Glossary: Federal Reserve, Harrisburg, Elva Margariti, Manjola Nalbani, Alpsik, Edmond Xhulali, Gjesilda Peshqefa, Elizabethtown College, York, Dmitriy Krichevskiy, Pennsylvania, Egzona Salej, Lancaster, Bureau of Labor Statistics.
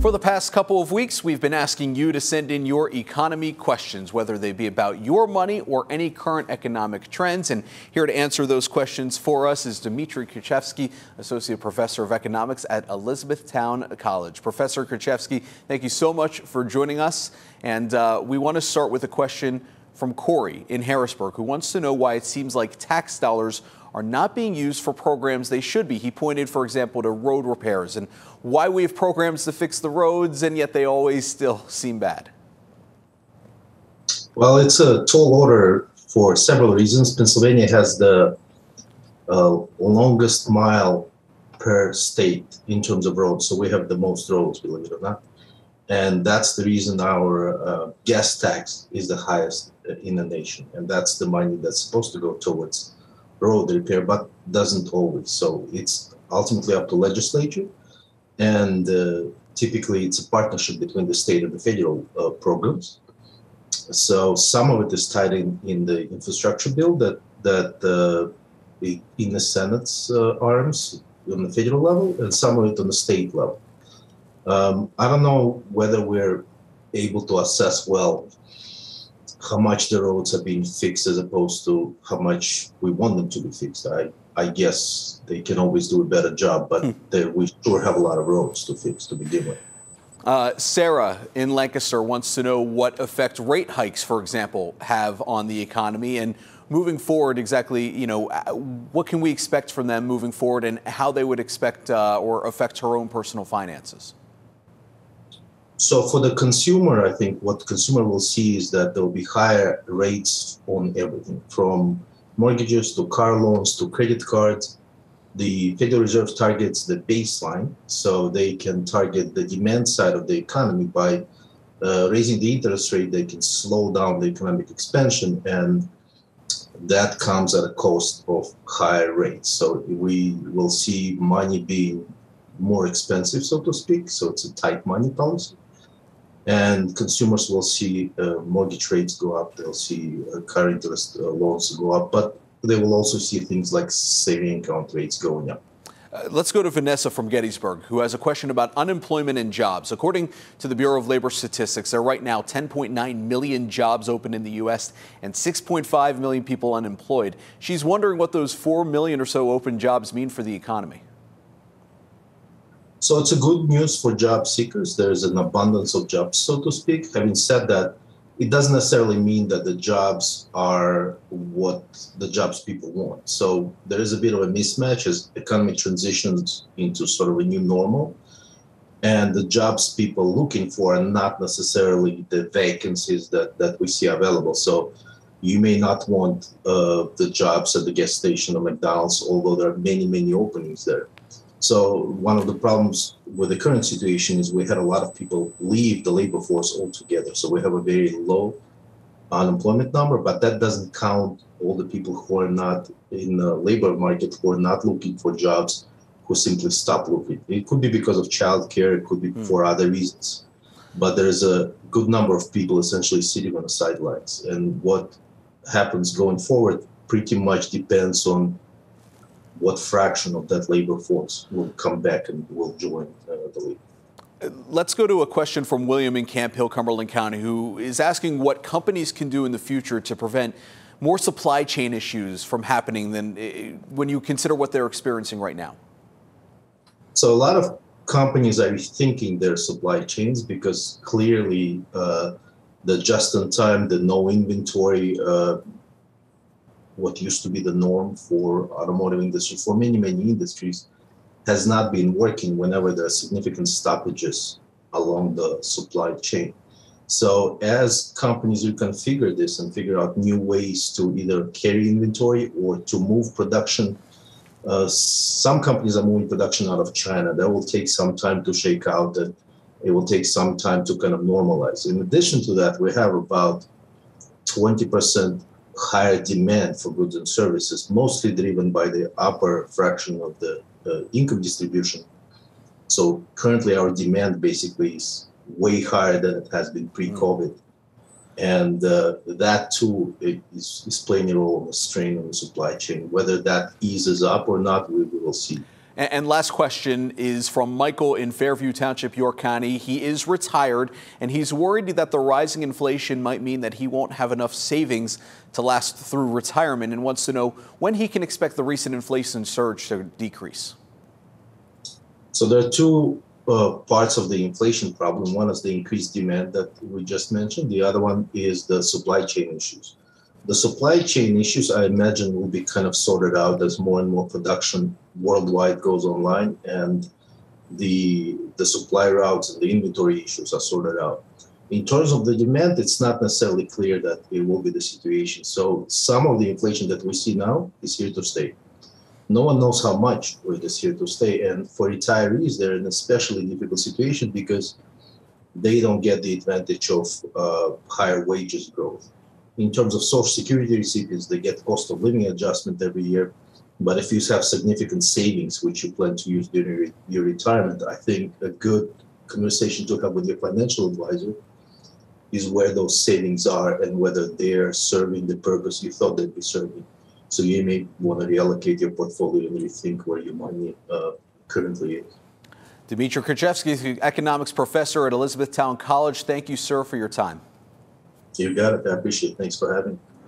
For the past couple of weeks, we've been asking you to send in your economy questions, whether they be about your money or any current economic trends. And here to answer those questions for us is Dmitriy Krichevskiy, Associate Professor of Economics at Elizabethtown College. Professor Krichevskiy, thank you so much for joining us. And we want to start with a question from Corey in Harrisburg, who wants to know why it seems like tax dollars are not being used for programs they should be. He pointed, for example, to road repairs and why we have programs to fix the roads, and yet they always still seem bad. Well, it's a tall order for several reasons. Pennsylvania has the longest mile per state in terms of roads, so we have the most roads, believe it or not. And that's the reason our gas tax is the highest in the nation, and that's the money that's supposed to go towards road repair, but doesn't always. So it's ultimately up to legislature, and typically it's a partnership between the state and the federal programs. So some of it is tied in the infrastructure bill that in the Senate's arms on the federal level, and some of it on the state level. I don't know whether we're able to assess well how much the roads are being fixed as opposed to how much we want them to be fixed. I guess they can always do a better job, but we sure have a lot of roads to fix to begin with. Sarah in Lancaster wants to know what effect rate hikes, for example, have on the economy, and moving forward, exactly, you know, what can we expect from them moving forward, and how they would expect or affect her own personal finances? So for the consumer, I think what the consumer will see is that there will be higher rates on everything, from mortgages to car loans to credit cards. The Federal Reserve targets the baseline, so they can target the demand side of the economy. By raising the interest rate, they can slow down the economic expansion, and that comes at a cost of higher rates. So we will see money being more expensive, so to speak, so it's a tight money policy. And consumers will see mortgage rates go up, they'll see car interest loans go up, but they will also see things like saving account rates going up. Let's go to Vanessa from Gettysburg, who has a question about unemployment and jobs. According to the Bureau of Labor Statistics, there are right now 10.9 million jobs open in the U.S. and 6.5 million people unemployed. She's wondering what those 4 million or so open jobs mean for the economy. So it's a good news for job seekers. There's an abundance of jobs, so to speak. Having said that, it doesn't necessarily mean that the jobs are what the jobs people want. So there is a bit of a mismatch as the economy transitions into sort of a new normal. And the jobs people are looking for are not necessarily the vacancies that we see available. So you may not want the jobs at the gas station or McDonald's, although there are many, many openings there. So one of the problems with the current situation is we had a lot of people leave the labor force altogether. So we have a very low unemployment number, but that doesn't count all the people who are not in the labor market, who are not looking for jobs, who simply stop looking. It could be because of childcare, it could be for other reasons, but there's a good number of people essentially sitting on the sidelines. And what happens going forward pretty much depends on what fraction of that labor force will come back and will join the labor. Let's go to a question from William in Camp Hill, Cumberland County, who is asking what companies can do in the future to prevent more supply chain issues from happening than when you consider what they're experiencing right now. So a lot of companies are rethinking their supply chains because clearly the just-in-time, the no-inventory, what used to be the norm for automotive industry, for many, many industries, has not been working whenever there are significant stoppages along the supply chain. So as companies reconfigure this and figure out new ways to either carry inventory or to move production, some companies are moving production out of China. That will take some time to shake out, and it will take some time to kind of normalize. In addition to that, we have about 20% higher demand for goods and services, mostly driven by the upper fraction of the income distribution. So currently our demand basically is way higher than it has been pre-COVID. And that too is playing a role in the strain on the supply chain. Whether that eases up or not, we will see. And last question is from Michael in Fairview Township, York County. He is retired and he's worried that the rising inflation might mean that he won't have enough savings to last through retirement, and wants to know when he can expect the recent inflation surge to decrease. So there are two parts of the inflation problem. One is the increased demand that we just mentioned. The other one is the supply chain issues. The supply chain issues, I imagine, will be kind of sorted out as more and more production worldwide goes online, and the supply routes and the inventory issues are sorted out. In terms of the demand, it's not necessarily clear that it will be the situation. So some of the inflation that we see now is here to stay. No one knows how much, but it's here to stay. And for retirees, they're in an especially difficult situation because they don't get the advantage of higher wages growth. In terms of Social Security recipients, they get cost of living adjustment every year. But if you have significant savings, which you plan to use during your retirement, I think a good conversation to have with your financial advisor is where those savings are and whether they're serving the purpose you thought they'd be serving. So you may want to reallocate your portfolio and rethink where your money currently is. Dmitriy Krichevskiy, economics professor at Elizabethtown College, thank you, sir, for your time. You got it. I appreciate it. Thanks for having me.